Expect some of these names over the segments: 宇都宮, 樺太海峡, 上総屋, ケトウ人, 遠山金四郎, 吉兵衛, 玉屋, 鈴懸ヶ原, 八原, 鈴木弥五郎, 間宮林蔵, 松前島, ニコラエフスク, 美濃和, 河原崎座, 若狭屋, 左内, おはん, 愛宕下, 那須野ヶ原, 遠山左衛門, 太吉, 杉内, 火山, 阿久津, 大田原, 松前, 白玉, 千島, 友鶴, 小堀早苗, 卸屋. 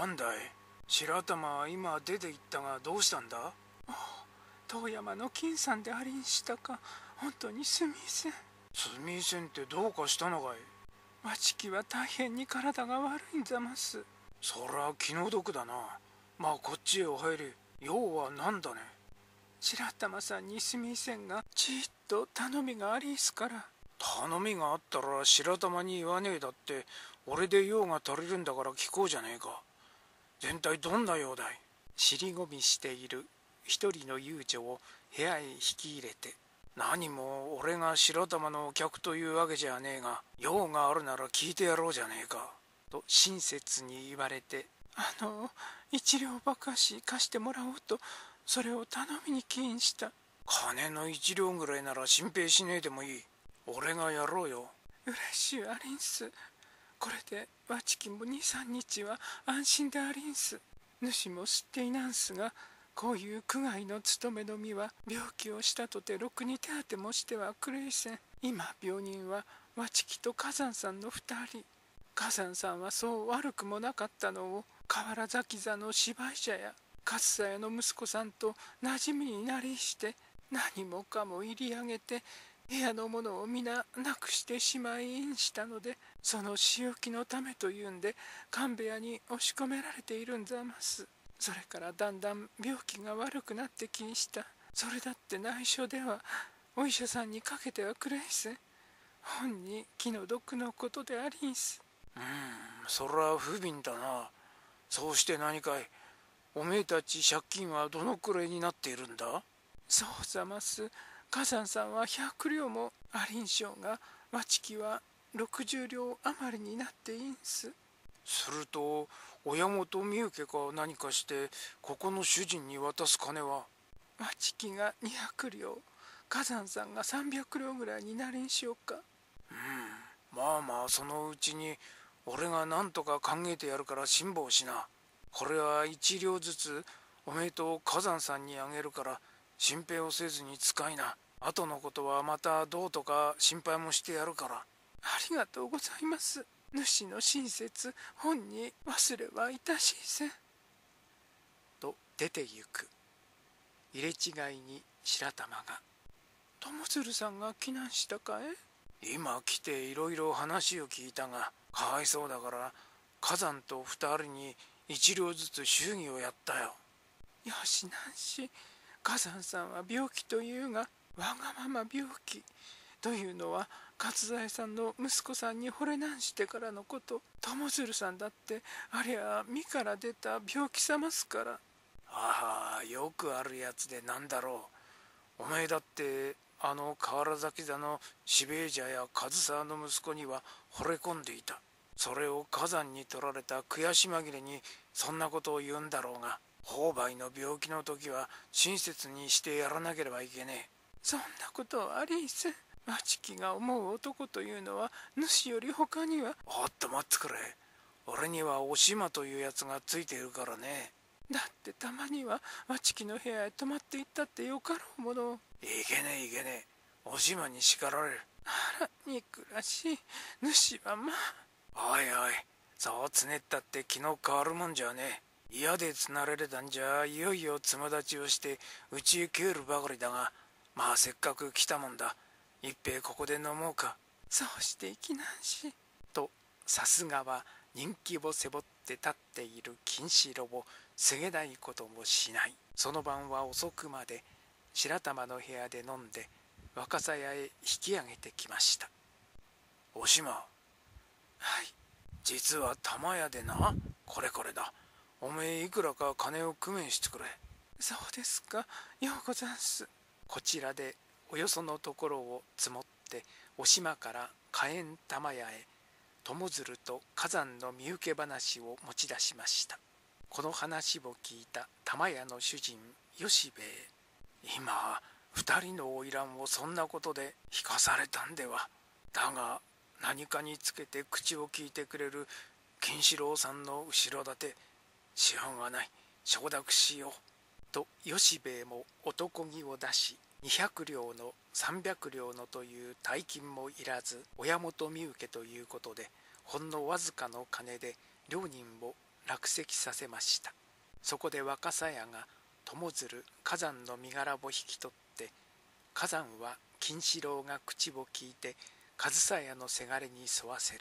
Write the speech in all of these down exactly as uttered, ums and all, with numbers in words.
なんだい、白玉は今出て行ったがどうしたんだ？遠山の金さんでありんしたか、本当にすみいせん。すみいせんってどうかしたのかい？わちきは大変に体が悪いんざます。そら気の毒だな。まあこっちへお入り。用はなんだね？白玉さんにすみいせんがちっと頼みがありんすから。頼みがあったら白玉に言わねえだって、俺で用が足りるんだから聞こうじゃねえか。全体どんな用だい？尻込みしている一人の遊女を部屋へ引き入れて、何も俺が白玉のお客というわけじゃねえが、用があるなら聞いてやろうじゃねえかと親切に言われて、あの一両ばかし貸してもらおうと、それを頼みに起因した。金の一両ぐらいなら心配しねえでもいい。俺がやろうよ。うれしゅうありんす。これでわちきも二三日は安心でありんす。主も知っていなんすが、こういう苦害の務めの身は病気をしたとてろくに手当てもしてはくれいせん。今病人はわちきと火山さんのふたり。火山さんはそう悪くもなかったのを、河原崎座の芝居者や勝さやの息子さんとなじみになりして、何もかも入り上げて部屋のものを皆なくしてしまいんしたので、その仕置きのためというんで看部屋に押し込められているんざます。それからだんだん病気が悪くなってきんした。それだって内緒ではお医者さんにかけてはくれんせん。本に気の毒のことでありんす。うん、そりゃ不憫だな。そうして何かい、おめえたち借金はどのくらいになっているんだ？そうざます。火山さんは百両も、ありんしょうがわちきは六十両余りになっていんす。すると親元みゆけか何かしてここの主人に渡す金は？わちきが二百両、火山さんが三百両ぐらいになりんしょうか。うん、まあまあそのうちに俺がなんとか考えてやるから辛抱しな。これは一両ずつおめえと火山さんにあげるから心配をせずに使いな。後のことはまたどうとか心配もしてやるから。ありがとうございます。主の親切本に忘れはいたしいせんと出てゆく。入れ違いに白玉が、友鶴さんが避難したかえ？今来ていろいろ話を聞いたが、かわいそうだから火山と二人に一両ずつ祝儀をやったよ。よしなんし、火山さんは病気というが、わがまま病気というのは勝財さんの息子さんに惚れなんしてからのこと。友鶴さんだってありゃ身から出た病気さますから。ああ、よくあるやつでなんだろう。お前だってあの河原崎座の四兵衛者や上総の息子には惚れ込んでいた。それを火山に取られた悔し紛れにそんなことを言うんだろうが、商売の病気の時は親切にしてやらなければいけねえ。そんなことはありいせん。わちきが思う男というのは主より他には。おっと待ってくれ、俺にはおしまというやつがついているからね。だってたまにはわちきの部屋へ泊まっていったってよかろうもの。いけねえいけねえ、おしまに叱られる。あら憎らしい、主はまあ。おいおい、そうつねったって気の変わるもんじゃねえ。嫌でつなられたんじゃいよいよつま立ちをしてうちへ帰るばかりだが、まあせっかく来たもんだ、一平ここで飲もうか。そうしていきなんしと、さすがは人気を背負って立っている金四郎をすげないこともしない。その晩は遅くまで白玉の部屋で飲んで若狭屋へ引き上げてきました。おしま、はい、実は玉屋でな、これこれだ、おめえいくらか金を工面してくれ。そうですか、ようござんす。こちらでおよそのところを積もってお島から火炎玉屋へ友鶴と火山の身請け話を持ち出しました。この話を聞いた玉屋の主人吉兵衛、今二人の花魁をそんなことで引かされたんでは。だが何かにつけて口を聞いてくれる金四郎さんの後ろ盾、しようがない、承諾しようと吉兵衛も男気を出し、二百両の三百両のという大金もいらず親元身請けということで、ほんのわずかの金で両人を落石させました。そこで若狭屋が友鶴火山の身柄を引き取って、火山は金四郎が口を利いて上総屋のせがれに沿わせる。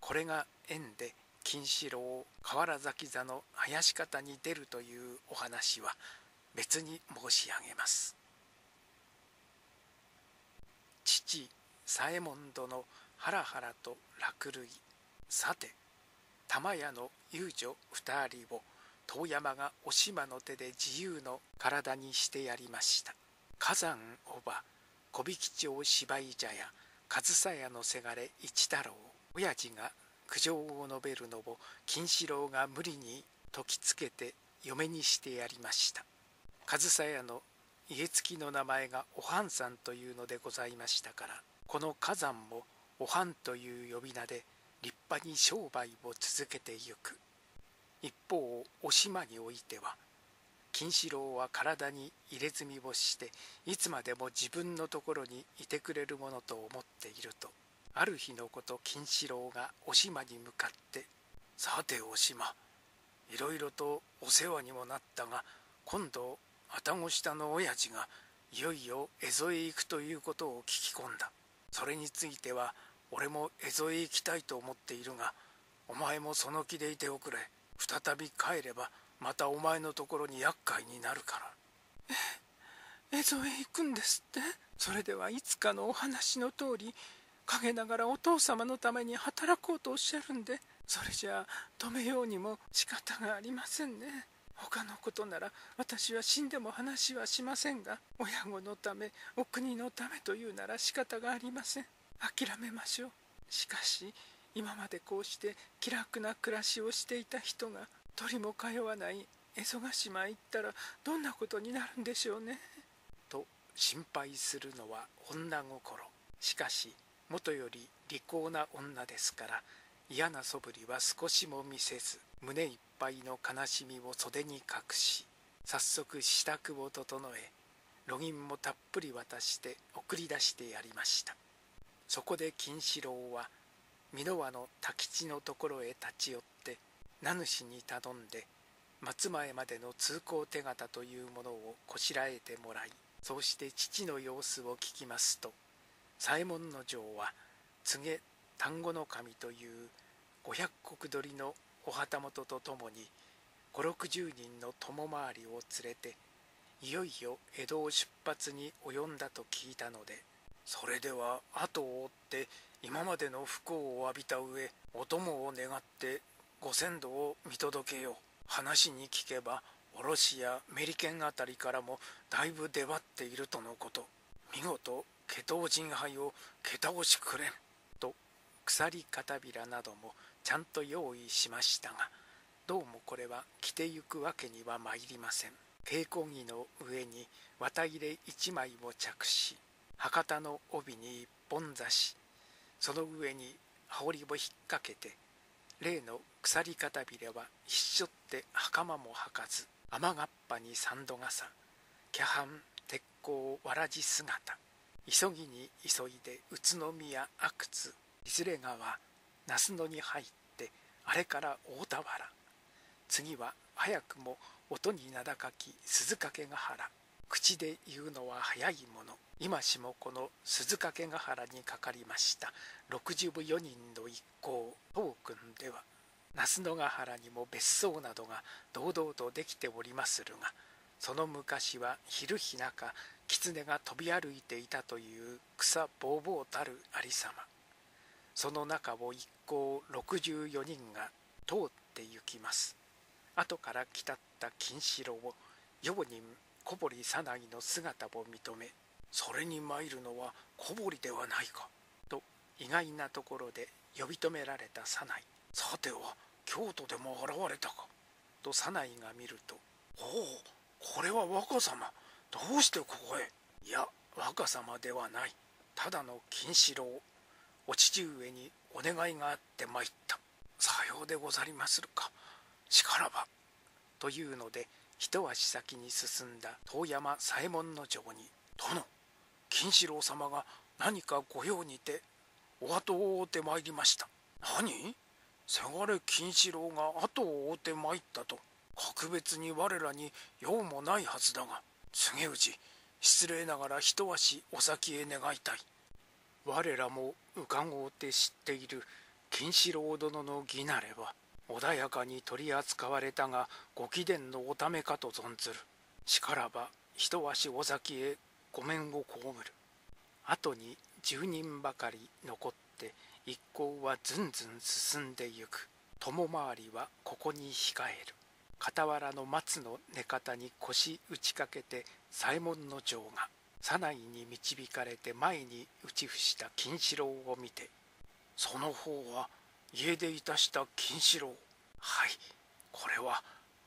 これが縁で金四郎河原崎座の囃方に出るというお話は別に申し上げます。父左衛門殿ハラハラと落類。さて玉屋の遊女二人を遠山がお島の手で自由の体にしてやりました。火山おば小引町芝居茶屋上総屋のせがれ一太郎親父が苦情を述べるのを金四郎が無理に解きつけて嫁にしてやりました。上総屋の家付きの名前がおはんさんというのでございましたから、この火山もおはんという呼び名で立派に商売を続けてゆく。一方、お島においては、金四郎は体に入れ墨をして、いつまでも自分のところにいてくれるものと思っていると、ある日のこと金四郎がお島に向かって、さてお島、いろいろとお世話にもなったが、今度、愛宕下の親父がいよいよ蝦夷へ行くということを聞き込んだ。それについては俺も蝦夷へ行きたいと思っているが、お前もその気でいておくれ。再び帰ればまたお前のところに厄介になるから。え蝦夷へ行くんですって？それではいつかのお話の通り陰ながらお父様のために働こうとおっしゃるんで、それじゃあ止めようにも仕方がありませんね。他のことなら私は死んでも話はしませんが、親子のためお国のためというなら仕方がありません。諦めましょう。しかし今までこうして気楽な暮らしをしていた人が取りも通わない蝦夷ヶ島へ行ったらどんなことになるんでしょうね、と心配するのは女心。しかし元より利口な女ですから、嫌な素振りは少しも見せず、胸いっぱいの悲しみを袖に隠し、早速支度を整え、路銀もたっぷり渡して送り出してやりました。そこで金四郎は美濃和の太吉のところへ立ち寄って、名主に頼んで松前までの通行手形というものをこしらえてもらい、そうして父の様子を聞きますと、左衛門の城は柘植丹後守という五百石取りのお旗本とともに五六十人の友回りを連れて、いよいよ江戸を出発に及んだと聞いたので、それでは後を追って今までの不幸を浴びた上、お供を願ってご先祖を見届けよう。話に聞けば卸やメリケンあたりからもだいぶ出張っているとのこと。見事家当人配をけたおしくれんと、鎖片びらなどもちゃんと用意しましたが、どうもこれは着てゆくわけにはまいりません。稽古着の上に綿入れ一枚を着し、博多の帯に一本差し、その上に羽織を引っ掛けて、例の鎖片びらはひっしょって袴も履かず、雨がっぱに三度傘、キャハン鉄鋼わらじ姿、急ぎに急いで宇都宮阿久津いずれがは那須野に入って、あれから大田原、次は早くも音に名高き鈴懸ヶ原、口で言うのは早いもの、今しもこの鈴懸ヶ原にかかりましたろくじゅうよにんの一行当君では、那須野ヶ原にも別荘などが堂々とできておりまするが、その昔は昼日中狐が飛び歩いていたという草ぼうぼうたるありさま。その中を一行ろくじゅうよにんが通って行きます。後から来たった金四郎を用人小堀早苗の姿を認め、それに参るのは小堀ではないかと意外なところで呼び止められた早苗。さては京都でも現れたかと早苗が見ると、おお、これは若様、どうしてここへ。いや、若様ではない、ただの金四郎。お父上にお願いがあって参った。さようでござりまするか。しからば。というので、一足先に進んだ遠山左衛門の城に、殿、金四郎様が何か御用にてお後を追うて参りました。何？せがれ金四郎が後を追うて参ったと格別に我らに用もないはずだが、杉内、失礼ながら一足お先へ願いたい。我らも伺おうて知っている金四郎殿の義なれば穏やかに取り扱われたがご貴殿のおためかと存ずる。しからば一足お先へご免を被る。後に十人ばかり残って一行はずんずん進んでゆく。友回りはここに控える。傍らの松の根方に腰打ちかけて左衛門の城が左内に導かれて前に打ち伏した金四郎を見て、その方は家でいたした金四郎。はい、これは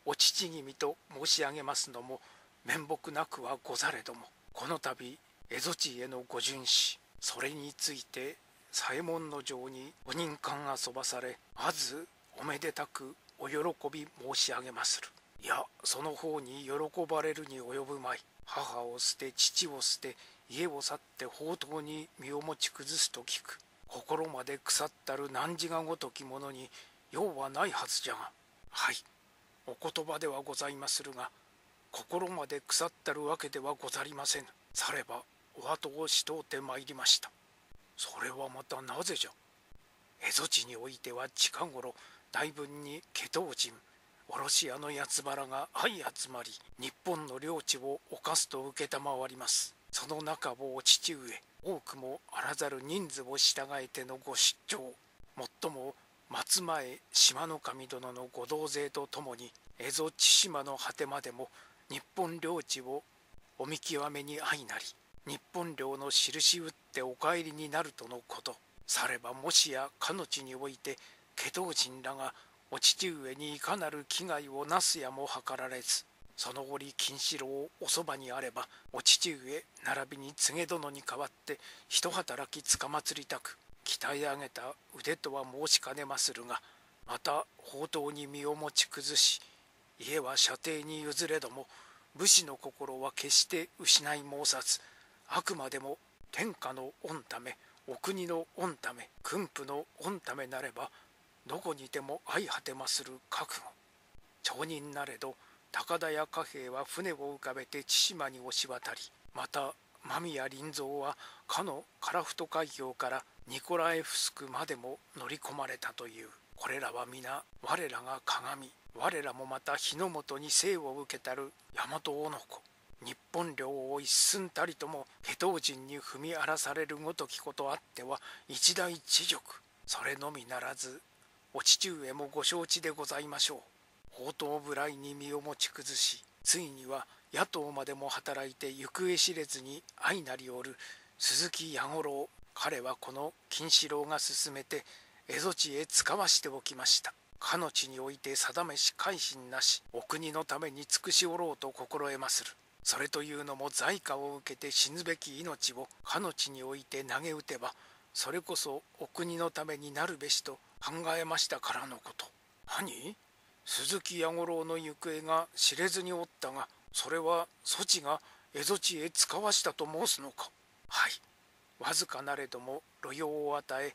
お父君と申し上げますのも面目なくはござれども、この度蝦夷地へのご巡視、それについて左衛門の城にご任官がそばされ、まずおめでたくお喜び申し上げまする。いや、その方に喜ばれるに及ぶまい。母を捨て父を捨て家を去って放蕩に身を持ち崩すと聞く。心まで腐ったる汝がごときものに用はないはずじゃが。はい、お言葉ではございまするが、心まで腐ったるわけではござりませぬ。さればお後をしとうてまいりました。それはまたなぜじゃ。蝦夷地においては近頃大分にケトウ人、卸屋の八原が相集まり、日本の領地を侵すと承ります。その中をお父上、多くもあらざる人数を従えてのご出張、もっとも松前島の神殿のご同勢とともに、蝦夷千島の果てまでも日本領地をお見極めに相なり、日本領の印打ってお帰りになるとのこと。さればもしやかの地において、ケトウ人らがお父上にいかなる危害をなすやも計られず、その折金四郎おそばにあればお父上並びに柘植殿に代わって一働きつかまつりたく、鍛え上げた腕とは申しかねまするが、また放蕩に身を持ち崩し、家は舎弟に譲れども武士の心は決して失い申さず、あくまでも天下の御ため、お国の御ため、君父の御ためなればどこにても相果てまする覚悟。町人なれど高田や貨幣は船を浮かべて千島に押し渡り、また間宮林蔵はかの樺太海峡からニコラエフスクまでも乗り込まれたという。これらは皆我らが鏡、我らもまた日の本に生を受けたる大和男の子。日本領を一寸たりともケトウ人に踏み荒らされるごときことあっては一大恥辱。それのみならずお父上もご承知でございましょう。放蕩無頼に身を持ち崩し、ついには野党までも働いて行方知れずに相なりおる鈴木弥五郎、彼はこの金四郎が勧めて蝦夷地へ使わしておきました。かの地において定めし改心なし、お国のために尽くしおろうと心得まする。それというのも在家を受けて死ぬべき命をかの地において投げ打てば、それこそお国のためになるべしと考えましたからのこと。何？鈴木弥五郎の行方が知れずにおったが、それはそちが蝦夷地へ使わしたと申すのか。はい、わずかなれども路用を与え、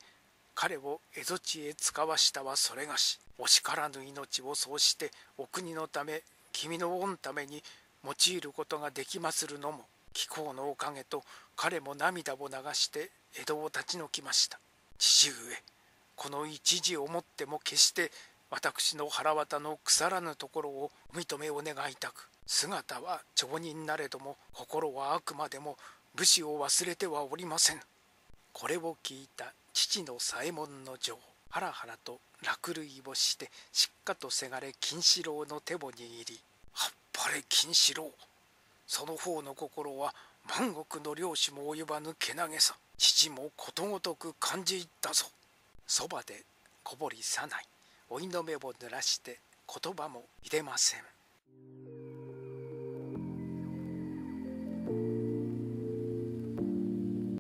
彼を蝦夷地へ使わしたはそれがし、惜しからぬ命をそうしてお国のため、君の御ために用いることができまするのも貴公のおかげと、彼も涙を流して江戸を立ち退きました。父上、この一時をもっても決して私の腹渡の腐らぬところをお認めを願いたく、姿は町人なれども心はあくまでも武士を忘れてはおりません。これを聞いた父の左衛門の城、ハラハラと落類をしてしっかとせがれ金四郎の手を握り、はっぱれ金四郎、その方の心は万国の領主も及ばぬけなげさ、父もことごとく感じ入ったぞ。そばでこぼりさない、おいの目を濡らして言葉も入れません。